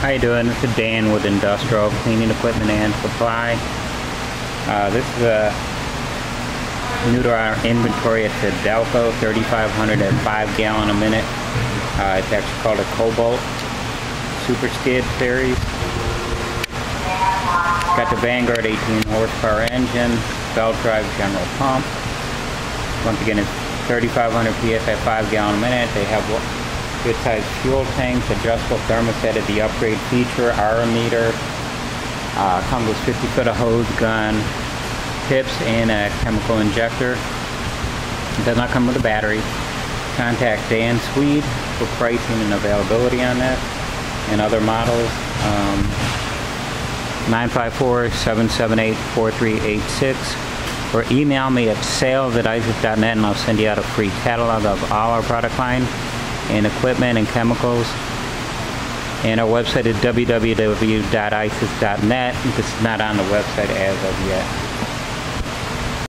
How you doing? This is Dan with Industrial Cleaning Equipment and Supply. This is new to our inventory. It's a Delco 3500 at 5 gallon a minute. It's actually called a Cobalt Super Skid Series. It's got the Vanguard 18 horsepower engine, belt drive, General Pump. Once again, it's 3500 PS at 5 gallon a minute. They have good sized fuel tanks, adjustable thermostat at the upgrade feature, RO meter, comes with 50-foot of hose gun, tips, and a chemical injector. It does not come with a battery. Contact Dan Swede for pricing and availability on this and other models. 954-778-4386, or email me at sales@isis.net, and I'll send you out a free catalog of all our product line and equipment and chemicals. And our website is www.isis.net. This is not on the website as of yet.